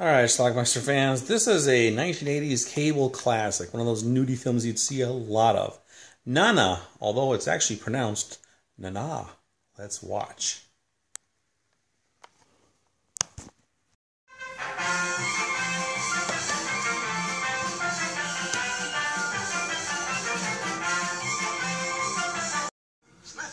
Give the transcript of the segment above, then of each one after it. Alright, Schlockmeister fans, this is a 1980s cable classic, one of those nudie films you'd see a lot of. Nana, although it's actually pronounced Nana. Let's watch.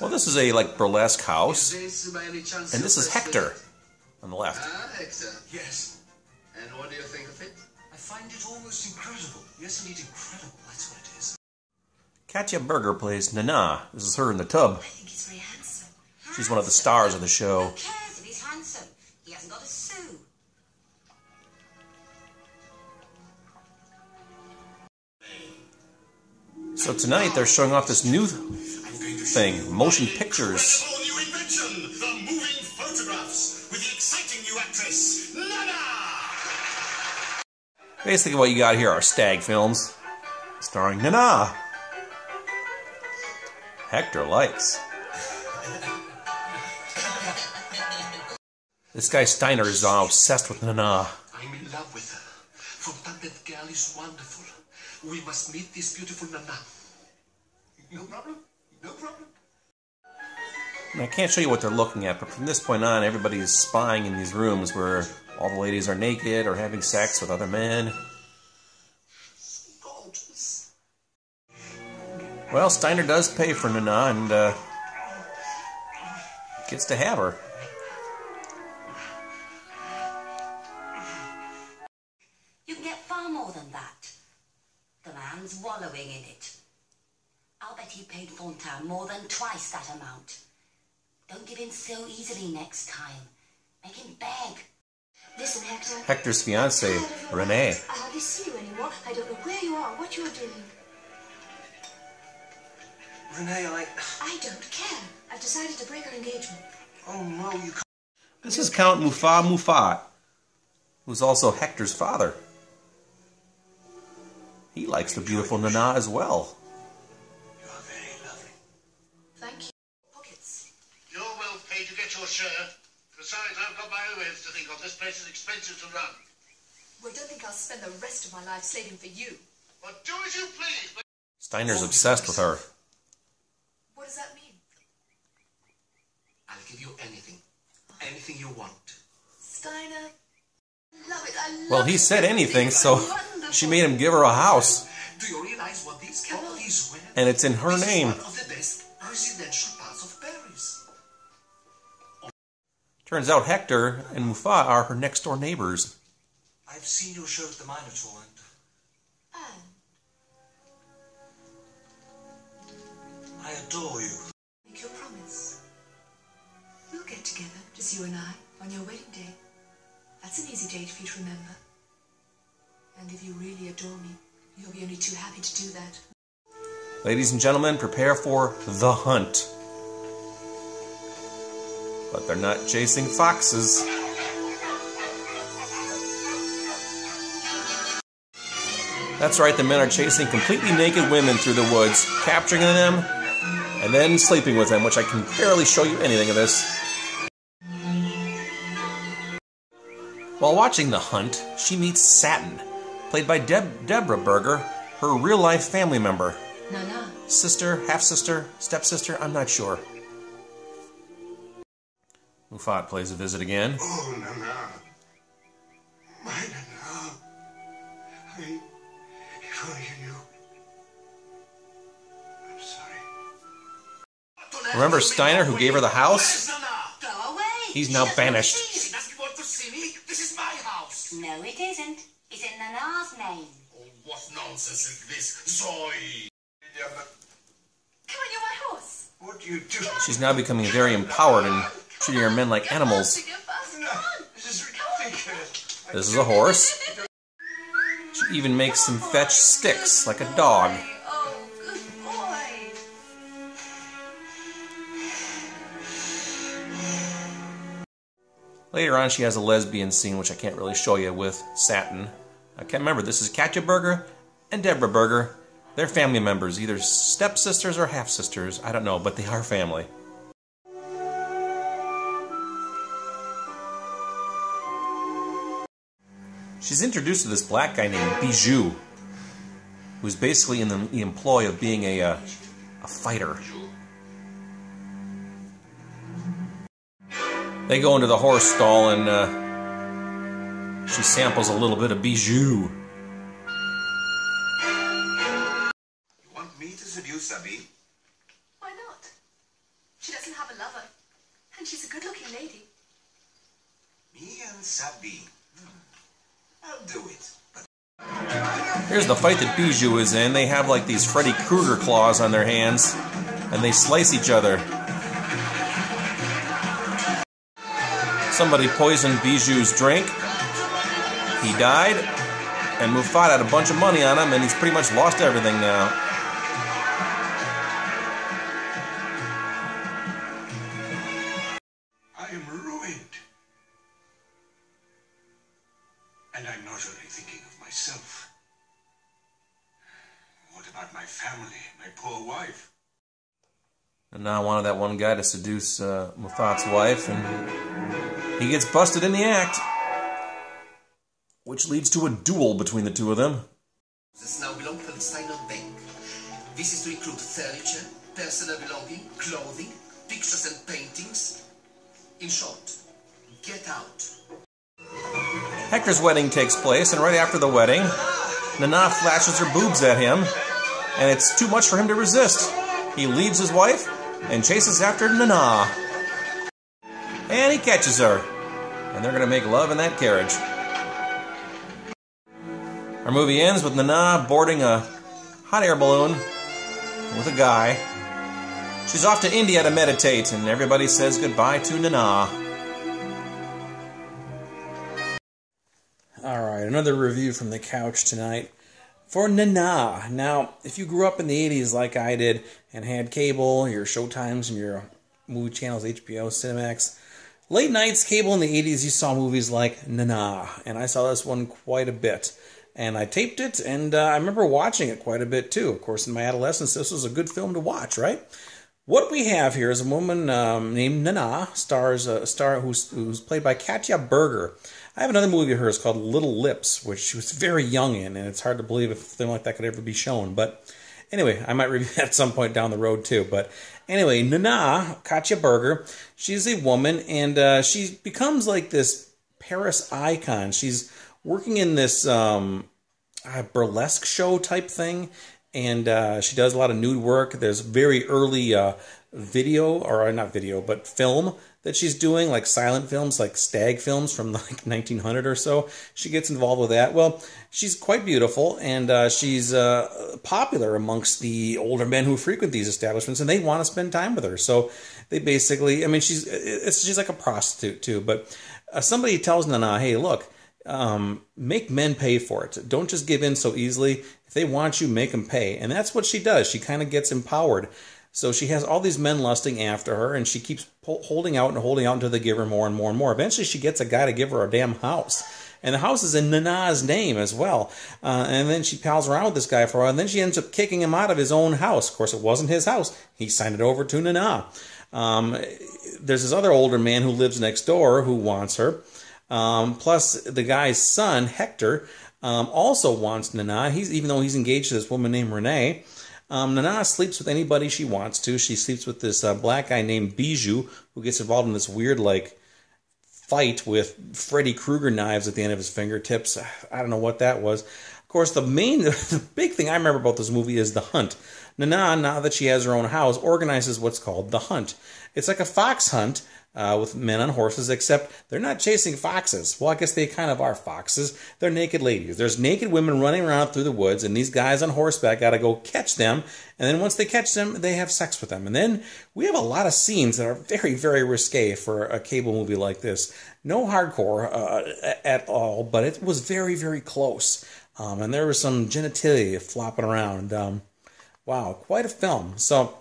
Well, this is a, like, burlesque house, and this is Hector on the left. Hector, yes. And what do you think of it? I find it almost incredible. Yes, indeed, incredible. That's what it is. Katja Berger plays Nana. This is her in the tub. I think he's very handsome. She's one of the stars of the show. Who cares if he's handsome? He hasn't got a sou. So tonight they're showing off this new thing, motion pictures. Incredible new invention, the moving photographs with the exciting new actress, Nana. Basically what you got here are stag films starring Nana. Hector likes. This guy Steiner is obsessed with Nana. I'm in love with her. For Puppet Girl is wonderful. We must meet this beautiful Nana. No problem. No problem. And I can't show you what they're looking at, but from this point on, everybody is spying in these rooms where all the ladies are naked or having sex with other men. Gorgeous. Well, Steiner does pay for Nana and gets to have her. You can get far more than that. The man's wallowing in it. I'll bet he paid Fontaine more than twice that amount. Don't give in so easily next time. Make him beg. Listen, Hector. Hector's fiance, Renee. I hardly see you anymore. I don't know where you are, what you're doing. Renee, I don't care. I've decided to break our engagement. Oh, no, you can't. This is Count Mufa Mufa, who's also Hector's father. He likes the beautiful Nana as well. You are very lovely. Thank you. Pockets. You're well paid to get your share. Besides, I've got my own heads to think of. This place is expensive to run. Well, don't think I'll spend the rest of my life slaving for you. Well, do as you please. But Steiner's obsessed with her. What does that mean? I'll give you anything. Anything you want. Steiner, I love it. I love it. Well, he said anything, so she made him give her a house. Do you realize what these properties were? And it's in her name. One of the best residential parts of Paris. Turns out Hector and Mufa are her next door neighbors. I've seen your show at the Minotaur and... Oh. I adore you. Make your promise. We'll get together, just you and I, on your wedding day. That's an easy date for you to remember. And if you really adore me, you'll be only too happy to do that. Ladies and gentlemen, prepare for The Hunt. But they're not chasing foxes. That's right, the men are chasing completely naked women through the woods, capturing them, and then sleeping with them, which I can barely show you anything of this. While watching The Hunt, she meets Satin, played by Deborah Berger, her real-life family member. Nana. Sister, half-sister, stepsister, I'm not sure. Mufat plays a visit again. Oh, Nana. My Nana. If only you knew. I'm sorry. Remember Steiner, who gave her the house? Go away. He's now banished. She doesn't want to see me. This is my house. No, it isn't. It's in Nana's name. Oh, what nonsense is this? Zoe. Come on, you're my horse. What do you do? She's now becoming very empowered and treating her men like animals. This is a horse. She even makes him fetch sticks like a dog. Oh, good boy. Later on, she has a lesbian scene, which I can't really show you, with Satin. I can't remember. This is Katja Berger and Deborah Berger. They're family members, either stepsisters or half-sisters. I don't know, but they are family. She's introduced to this black guy named Bijou, who's basically in the employ of being a fighter. They go into the horse stall and she samples a little bit of Bijou. You want me to seduce Abby? Why not? She doesn't have a lover. And she's a good-looking lady. Me and Sabi. I'll do it. Here's the fight that Bijou is in. They have like these Freddy Krueger claws on their hands. And they slice each other. Somebody poisoned Bijou's drink. He died, and Mufat had a bunch of money on him, and he's pretty much lost everything now. I am ruined. And I'm not only thinking of myself. What about my family, my poor wife? And now I wanted that one guy to seduce Mufat's wife, and he gets busted in the act, which leads to a duel between the two of them. This now belongs to the Steiner Bank. This is to include furniture, personal belonging, clothing, pictures and paintings. In short, get out. Hector's wedding takes place, and right after the wedding, Nana flashes her boobs at him, and it's too much for him to resist. He leaves his wife and chases after Nana. And he catches her. And they're going to make love in that carriage. Our movie ends with Nana boarding a hot air balloon with a guy. She's off to India to meditate, and everybody says goodbye to Nana. Alright, another review from the couch tonight for Nana. Now, if you grew up in the 80s like I did and had cable, your Showtimes and your movie channels, HBO, Cinemax, late nights cable in the 80s, you saw movies like Nana, and I saw this one quite a bit. And I taped it, and I remember watching it quite a bit, too. Of course, in my adolescence, this was a good film to watch, right? What we have here is a woman named Nana, who's played by Katja Berger. I have another movie of hers called Little Lips, which she was very young in, and it's hard to believe if something like that could ever be shown. But anyway, I might review that at some point down the road, too. But anyway, Nana, Katja Berger, she's a woman, and she becomes like this Paris icon. She's working in this burlesque show type thing, and she does a lot of nude work. There's very early film that she's doing, like silent films, like stag films from like 1900 or so. She gets involved with that. Well, she's quite beautiful, and she's popular amongst the older men who frequent these establishments, and they want to spend time with her. So they basically, I mean, she's like a prostitute too. But somebody tells Nana, hey, look, make men pay for it. Don't just give in so easily. If they want you, make them pay. And that's what she does. She kind of gets empowered. So she has all these men lusting after her, and she keeps holding out until they give her more and more and more. Eventually, she gets a guy to give her a damn house. And the house is in Nana's name as well. And then she pals around with this guy for a while, and then she ends up kicking him out of his own house. Of course, it wasn't his house. He signed it over to Nana. There's this other older man who lives next door who wants her. Plus, the guy's son, Hector, also wants Nana. Even though he's engaged to this woman named Renee, Nana sleeps with anybody she wants to. She sleeps with this black guy named Bijou, who gets involved in this weird, like, fight with Freddy Krueger knives at the end of his fingertips. I don't know what that was. Of course, the big thing I remember about this movie is the hunt. Nana, now that she has her own house, organizes what's called the hunt. It's like a fox hunt with men on horses, except they're not chasing foxes. Well, I guess they kind of are foxes. They're naked ladies. There's naked women running around through the woods, and these guys on horseback got to go catch them. And then once they catch them, they have sex with them. And then we have a lot of scenes that are very, very risque for a cable movie like this. No hardcore at all, but it was very, very close. And there was some genitalia flopping around. Wow, quite a film. So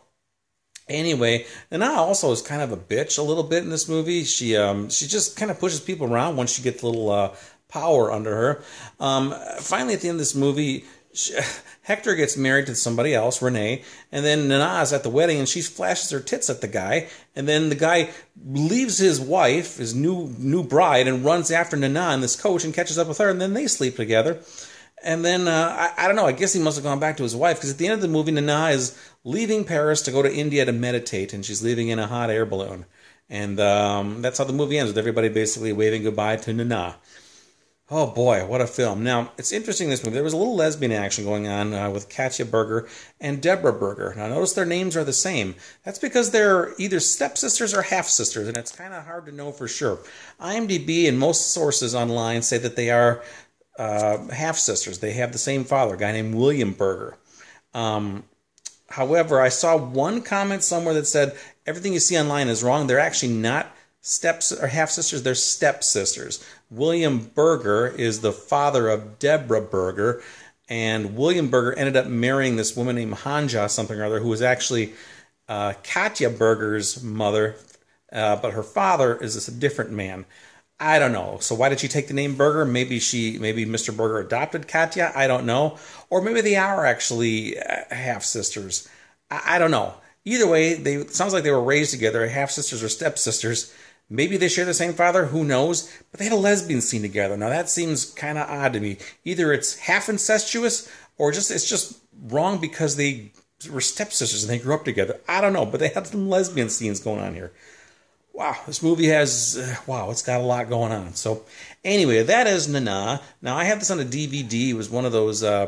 anyway, Nana also is kind of a bitch a little bit in this movie. She just kind of pushes people around once she gets a little power under her. Finally, at the end of this movie, Hector gets married to somebody else, Renee, and then Nana's at the wedding and she flashes her tits at the guy, and then the guy leaves his wife, his new bride, and runs after Nana in this coach and catches up with her, and then they sleep together. And then, I don't know, I guess he must have gone back to his wife, because at the end of the movie, Nana is leaving Paris to go to India to meditate, and she's leaving in a hot air balloon. And that's how the movie ends, with everybody basically waving goodbye to Nana. Oh boy, what a film. Now, it's interesting this movie. There was a little lesbian action going on with Katja Berger and Deborah Berger. Now, notice their names are the same. That's because they're either stepsisters or half-sisters, and it's kind of hard to know for sure. IMDb and most sources online say that they are half-sisters. They have the same father, a guy named William Berger. However, I saw one comment somewhere that said, everything you see online is wrong. They're actually not half-sisters, they're stepsisters. William Berger is the father of Deborah Berger, and William Berger ended up marrying this woman named Hanja something or other, who was actually Katja Berger's mother, but her father is a different man. I don't know. So why did she take the name Berger? Maybe Mr. Berger adopted Katja. I don't know. Or maybe they are actually half-sisters. I don't know. Either way, it sounds like they were raised together, half-sisters or stepsisters. Maybe they share the same father, who knows? But they had a lesbian scene together. Now that seems kind of odd to me. Either it's half incestuous, or it's just wrong because they were stepsisters and they grew up together. I don't know, but they had some lesbian scenes going on here. Wow, this movie has, it's got a lot going on. So anyway, that is Nana. Now I have this on a DVD. It was one of those, I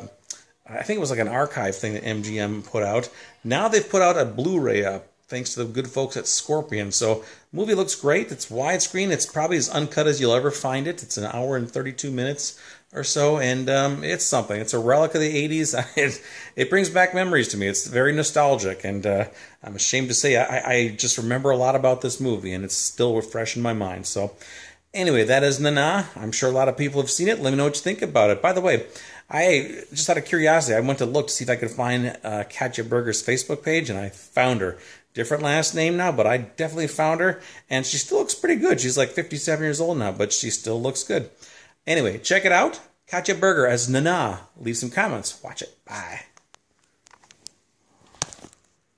think it was like an archive thing that MGM put out. Now they've put out a Blu-ray up, thanks to the good folks at Scorpion. So movie looks great. It's widescreen. It's probably as uncut as you'll ever find it. It's an hour and 32 minutes or so, and it's something. It's a relic of the 80s. It brings back memories to me. It's very nostalgic, and I'm ashamed to say I just remember a lot about this movie, and it's still fresh in my mind. So anyway, that is Nana. I'm sure a lot of people have seen it. Let me know what you think about it. By the way, I just out of curiosity, I went to look to see if I could find Katja Berger's Facebook page, and I found her. Different last name now, but I definitely found her, and she still looks pretty good. She's like 57 years old now, but she still looks good. Anyway, check it out. Katja Berger as Nana. Leave some comments. Watch it. Bye.